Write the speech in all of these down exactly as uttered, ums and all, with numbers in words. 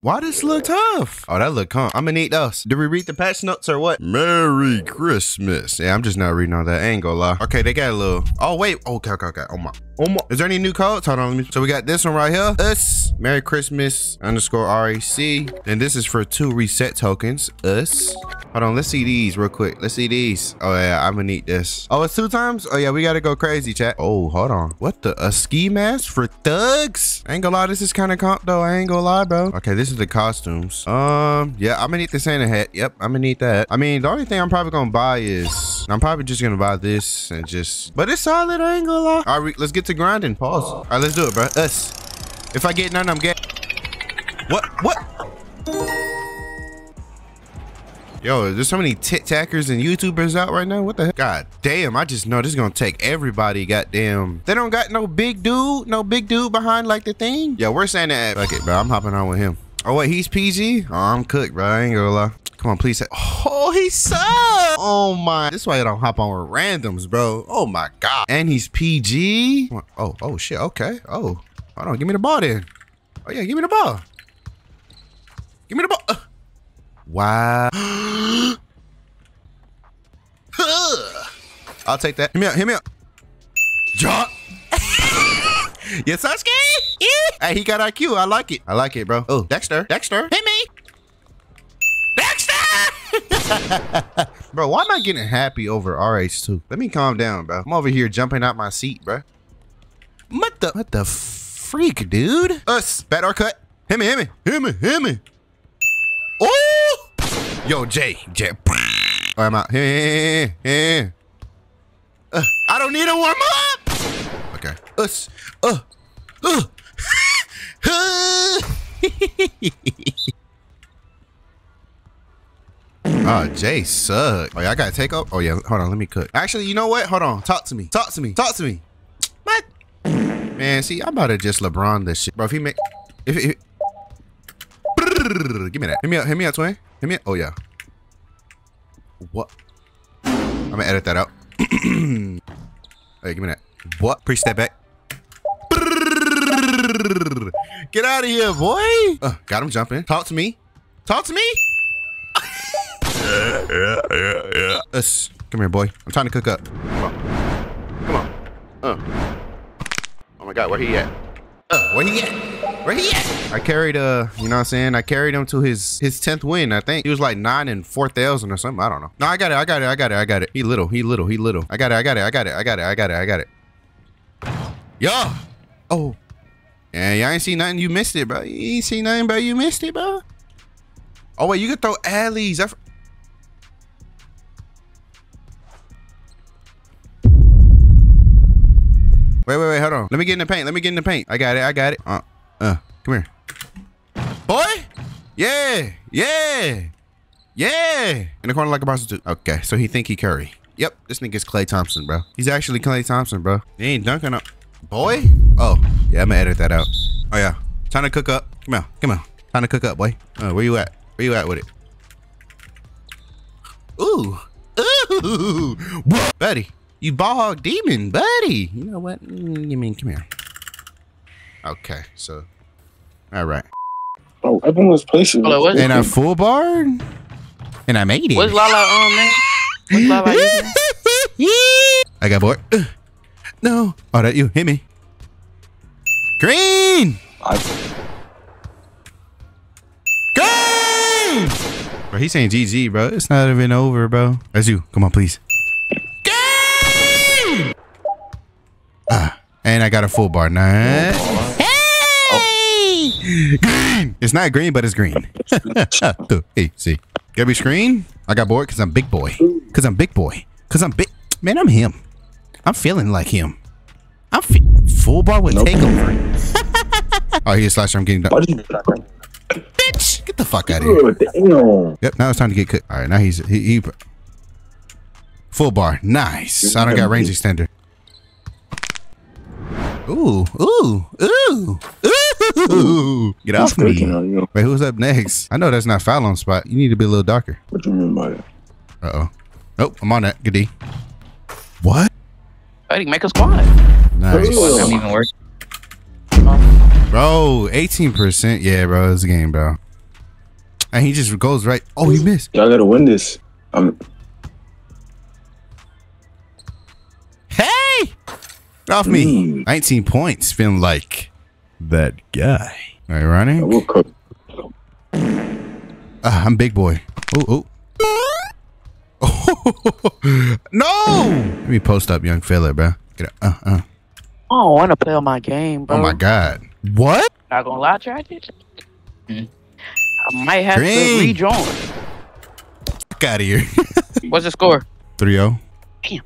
Why this look tough? Oh, that look calm. I'm gonna need us. Did we read the patch notes or what? Merry Christmas. Yeah, I'm just not reading all that. I ain't gonna lie. Okay, they got a little. Oh, wait. Okay, okay, okay. Oh my. Oh my. Is there any new codes? Hold on. Let me. So we got this one right here. Us. Merry Christmas underscore R A C. And this is for two reset tokens. Us. Hold on. Let's see these real quick. Let's see these. Oh, yeah. I'm gonna need this. Oh, it's two times? Oh, yeah. We gotta go crazy, chat. Oh, hold on. What the? A ski mask for thugs? I ain't gonna lie. This is kind of comp, though. I ain't gonna lie, bro. Okay, this. This is the costumes. Um, yeah, I'm gonna need the Santa hat. Yep, I'm gonna need that. I mean, the only thing I'm probably gonna buy is I'm probably just gonna buy this and just. But it's solid. I ain't gonna lie. All right, let's get to grinding. Pause. All right, let's do it, bro. Us. If I get none, I'm getting. What? What? Yo, there's so many tic-tackers and YouTubers out right now. What the heck? God damn, I just know this is gonna take everybody. Goddamn. They don't got no big dude, no big dude behind like the thing. Yo, we're saying that. Fuck it, bro. I'm hopping on with him. Oh, wait, he's P G? Oh, I'm cooked, bro. I ain't gonna lie. Come on, please. Oh, he sucks. Oh, my. This is why I don't hop on with randoms, bro. Oh, my God. And he's P G? Oh, oh, shit. Okay. Oh, hold on. Give me the ball then. Oh, yeah. Give me the ball. Give me the ball. Uh. Wow. I'll take that. Hit me up. Hit me up. Drop. Yes, Sasuke? Yeah. Hey, he got I Q. I like it. I like it, bro. Oh, Dexter. Dexter. Hit me. Dexter! Bro, why am I getting happy over R H two? Let me calm down, bro. I'm over here jumping out my seat, bro. What the? What the freak, dude? Us. Bad or cut. Hit me, hit me. Hit me, hit me. Oh! Yo, Jay. Jay. All right, I'm out. Hey, hey, hey. Uh, I don't need a warm up. Okay. Us. Uh. Uh. Oh, Jay suck. Oh, yeah, I gotta take up. Oh, yeah. Hold on. Let me cook. Actually, you know what? Hold on. Talk to me. Talk to me. Talk to me. What? Man, see, I'm about to just LeBron this shit. Bro, if he make. If, if, give me that. Hit me up. Hit me up, twin. Hit me up. Oh, yeah. What? I'm gonna edit that out. Hey, right, give me that. What? Pre step back. Get out of here, boy. Uh, got him jumping. Talk to me. Talk to me. yeah, yeah, yeah, yeah. Us. Come here, boy. I'm trying to cook up. Come on. Come on. Uh. Oh, my God. Where he at? Uh, where he at? Where he at? I carried, uh, you know what I'm saying? I carried him to his his tenth win, I think. He was like nine and four thousand or something. I don't know. No, I got it. I got it. I got it. I got it. He little. He little. He little. I got it. I got it. I got it. I got it. I got it. I got it. Yo. Oh. Yeah, y'all ain't seen nothing. You missed it, bro. You ain't seen nothing, bro. You missed it, bro. Oh, wait. You can throw alleys. I wait, wait, wait. Hold on. Let me get in the paint. Let me get in the paint. I got it. I got it. Uh. Uh, come here. Boy! Yeah! Yeah! Yeah! In the corner like a prostitute. Okay, so he think he Curry. Yep, this nigga's Klay Thompson, bro. He's actually Klay Thompson, bro. He ain't dunking up. Boy? Oh, yeah, I'm gonna edit that out. Oh, yeah. Time to cook up. Come on, come on. Time to cook up, boy. Uh, where you at? Where you at with it? Ooh. Ooh! Buddy, you ball hog demon, buddy. You know what? You mean, come here. Okay, so, all right. Oh, everyone's placing. Hello, and I full barred, and I made it. What's Lala on, man? What's Lala I got bored. Uh, no. Oh, that you hit me. Green. I... Green. Bro, he's saying G G, bro. It's not even over, bro. That's you. Come on, please. Green. Ah, and I got a full bar. Nice. Oh, green. It's not green, but it's green. Two, eight, see. Gotta be screen. I got bored because I'm big boy. Because I'm big boy. Because I'm big. Man, I'm him. I'm feeling like him. I'm fe full bar with nope. Takeover. Oh, he's slasher. I'm getting done. Bitch, get the fuck out of here. Damn. Yep, now it's time to get cooked. All right, now he's he, he full bar. Nice. I don't got range extender. Ooh, ooh, ooh, ooh. Ooh, get off me. You. Wait, who's up next? I know that's not foul on spot. You need to be a little darker. What do you mean by that? Uh-oh. Nope, I'm on that. Good D. What? I didn't make a squad. Nice. Doesn't even work. Bro, eighteen percent. Yeah, bro, it's a game, bro. And he just goes right. Oh, he missed. Y'all gotta win this. I'm... Hey! Get off me. Mm. nineteen points. Been like that guy. Ironic. I will cook. Uh, I'm big boy. Oh, oh. No! Let me post up, young fella, bro. Get up. Uh, uh. I don't want to play on my game, bro. Oh, my God. What? Not gonna lie to you, I did. Mm. I might have Green. to rejoin. Fuck out of here. What's the score? three oh. Damn.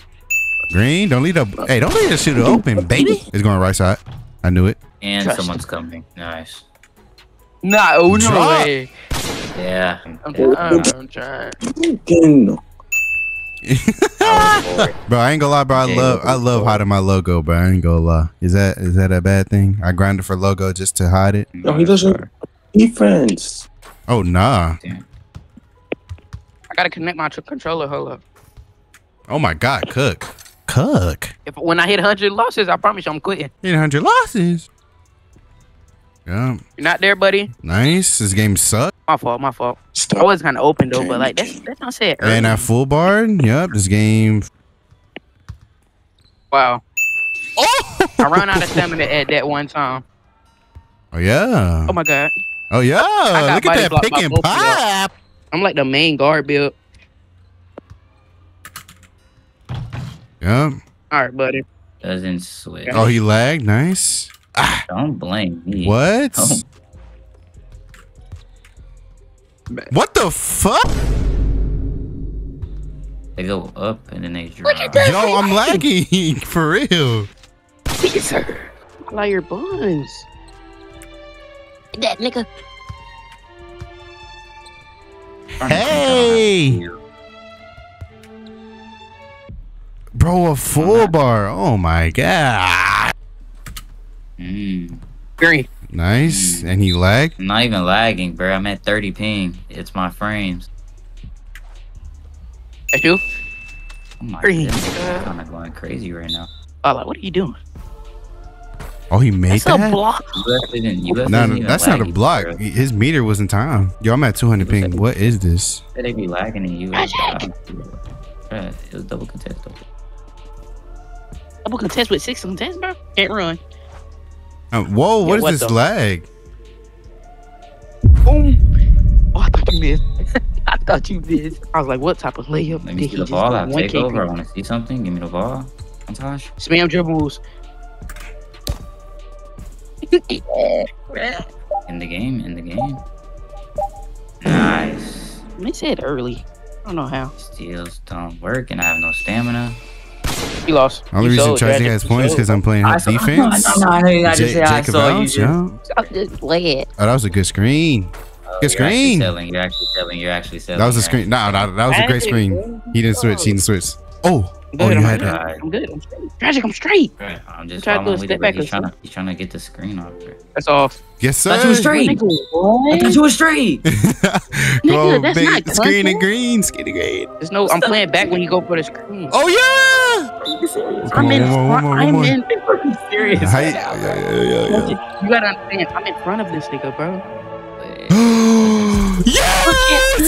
Green, don't leave the... Hey, don't leave the shooter open, baby. It's going right side. I knew it. And Trust someone's you. coming. Nice. Nah, oh, no way. Yeah. I'm trying. I'm trying. Bro, I ain't gonna lie, bro. I love, I love hiding my logo, bro. I ain't gonna lie. Is that, is that a bad thing? I grinded for logo just to hide it. No, he doesn't. He friends. Oh nah. Damn. I gotta connect my controller. Hold up. Oh my God, cook, cook. If when I hit one hundred losses, I promise you I'm quitting. Hit one hundred losses. Yeah. You're not there, buddy. Nice. This game sucks. My fault. My fault. Stop. I was kind of open though, but like that's that's not said. And I full barred. Yep. This game. Wow. Oh! I ran out of stamina at that one time. Oh yeah. Oh my God. Oh yeah. Look at that pick and pop. I'm like the main guard build. Yeah. All right, buddy. Doesn't switch. Oh, he lagged. Nice. Ah. Don't blame me. What? Oh. What the fuck? They go up and then they drop. Yo, I'm lagging for real. Pizza. I like your buns. That nigga. Hey. Bro, a full bar. Oh my God. Mm. Green. Nice. Mm. And he lagged? I'm not even lagging, bro. I'm at thirty ping. It's my frames. That's you? Oh my Green. God. I'm kind of going crazy right now. Ola, what are you doing? Oh, he made that's that? That's a block. U S U S no, no, that's not a block. Bro. His meter was in time. Yo, I'm at two hundred ping. Like, what is this? They be lagging in U S It was double contest. Though. Double contest with six contests, bro? Can't run. Uh, whoa, what yeah, is what this the? lag? Boom. Oh, I thought you missed. I thought you missed. I was like, what type of layup? Let me see the ball. I take over. I want to see something. Give me the ball. Montage. Spam dribbles. In the game. In the game. Nice. They said early. I don't know how. Steals don't work, and I have no stamina. He lost. Only you reason Charlie has points because I'm playing saw, defense. No, no, no, no, I just said I saw Alves, you. Yo. I'll just play it. Oh, that was a good screen. Oh, good screen. You're actually, you're actually selling. You're actually selling. That was a screen. No, no, that was a great screen. He didn't switch. He didn't switch. Oh, good, oh, you I'm had good. that. I'm good. I'm straight. Tragic. I'm straight. Right. I'm just I'm trying to do a step back. He's trying to, he's trying to get the screen off. That's off. Yes, sir. I thought you were straight. I thought you were straight. Nigga, that's not screen and green. Screen and green. There's no. I'm playing back when you go for the screen. Oh yeah. I'm in front. I'm in fucking serious. I, yeah, yeah, yeah, yeah. You gotta understand. I'm in front of this nigga, bro. Yes!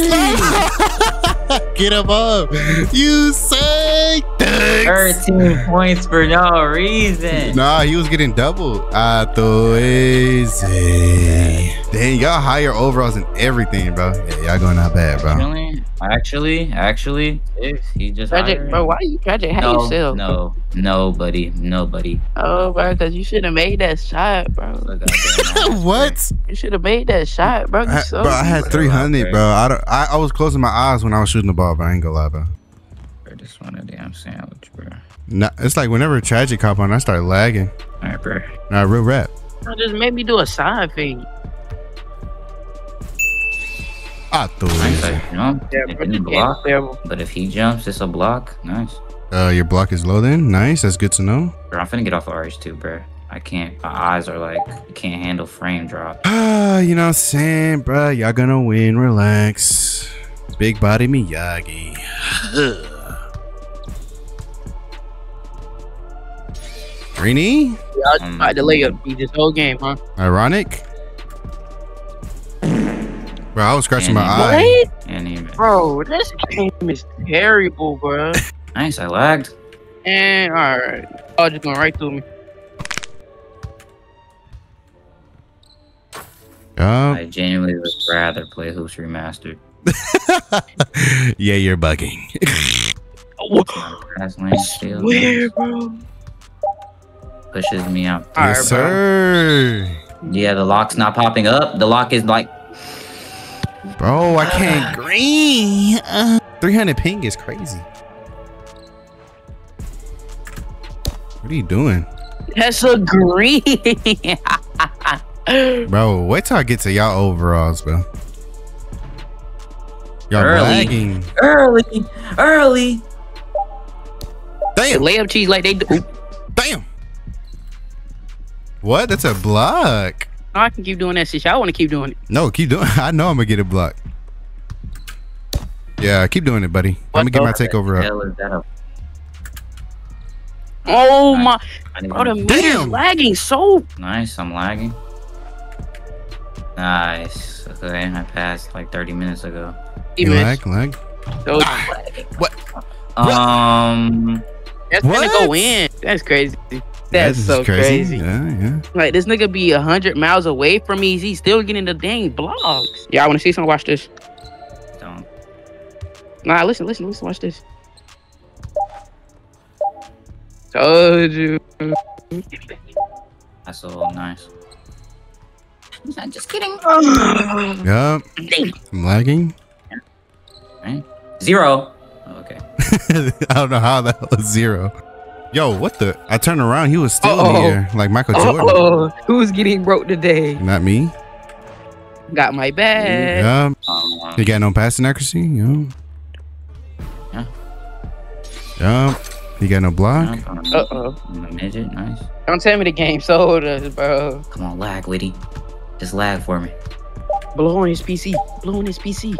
Get him up. You say thanks. thirteen points for no reason. Nah, he was getting doubled. I thought easy. Dang, y'all higher overalls and everything, bro. Yeah, y'all going out bad, bro. Really? Actually, actually, if he just tragic, bro. Why are you tragic? How no, yourself? No, nobody, nobody. Oh, bro, cause you should have made that shot, bro. What? You should have made that shot, bro. I, so bro, I had three hundred, bro. I, don't, I I was closing my eyes when I was shooting the ball, but I ain't gonna lie, bro. I just want a damn sandwich, bro. Nah, it's like whenever a tragic hop on, I start lagging. All right, bro. Nah, real rap. Bro, just made me do a side thing. I thought I jump, yeah, it didn't block, but if he jumps, it's a block. Nice. Uh, your block is low then. Nice. That's good to know. Bro, I'm finna get off of R H two, bro. I can't. My eyes are like, I can't handle frame drop. Ah, you know what I'm saying, bro? Y'all gonna win. Relax. Big body Miyagi. Greeny? Y'all tried to lay up this whole game, huh? Ironic. Bro, I was scratching anime. my eye. What? Anime. Bro, this game is terrible, bro. Nice, I lagged. And alright. Oh, just going right through me. Um, I genuinely would rather play Hoops Remastered. Yeah, you're bugging. That's nice. Weird, bro. Pushes me out. Yes, right, sir. Yeah, the lock's not popping up. The lock is like... Bro, I can't green. Uh, three hundred ping is crazy. What are you doing? That's a green. Bro, wait till I get to y'all overalls, bro. Y'all lagging. Early. Early. Damn. Lay up cheese like they do. Damn. What? That's a block. I can keep doing that shit. I want to keep doing it. No, keep doing it. I know I'm going to get a block. Yeah, keep doing it, buddy. Let me get my takeover up. Oh, my. Oh, the meter's lagging so. Nice. I'm lagging. Nice. Okay, I passed like thirty minutes ago. You lag, lag. So ah, what? Um. That's what? Gonna go in. That's crazy. That's so crazy. crazy. Yeah, yeah. Like this nigga be a hundred miles away from me. He's still getting the dang blocks. Yeah, I want to see someone watch this. Don't. Nah, listen, listen, listen. Watch this. Told you. That's so nice. I'm just kidding. Yup. I'm lagging. Right. Zero. Oh, okay. I don't know how that was zero. Yo, what the? I turned around. He was still uh -oh. in here. Like Michael uh -oh. Jordan. Uh -oh. Who's getting broke today? Not me. Got my bag. Yeah. Um, he got no passing accuracy. Yeah. Yeah. Yeah. He got no block. Uh oh. I'm a midget. Nice. Don't tell me the game's over, bro. Come on, lag, Witty. Just lag for me. Blow on his P C. Blow on his P C.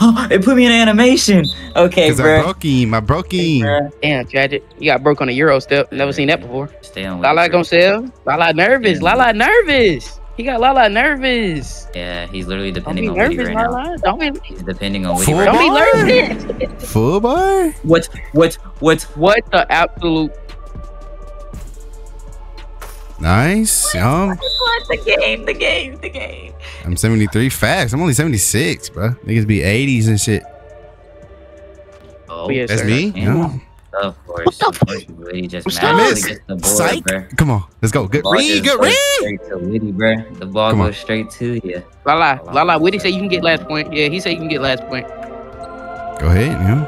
Oh, it put me in animation. Okay, bro. I broke him. I broke him. Hey, damn, tragic. You got broke on a Euro step. Never seen that before. Stay on. Lala gonna sell. Lala nervous. Lala nervous. He got Lala nervous. Yeah, he's literally depending on Witty right now. Don't be nervous, Lala. Don't be. He's depending on Witty right now. Don't be nervous. Full boy. What? What? What? What the absolute. Nice. Um, the game, the game, the game. I'm seventy-three facts. I'm only seventy-six, bro. Niggas be eighties and shit. Oh, yes, that's sir. me? Yeah. Of course. What the fuck? Witty just missed the board, bro. Come on. Let's go. Good read. Good read. Straight to Witty, bro. The ball goes straight to you. Lala. Lala. Witty said you can get last point. Yeah, he said you can get last point. Go ahead. Yeah.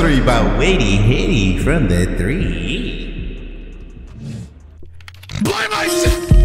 Three by Witty Hitty from the three. By myself.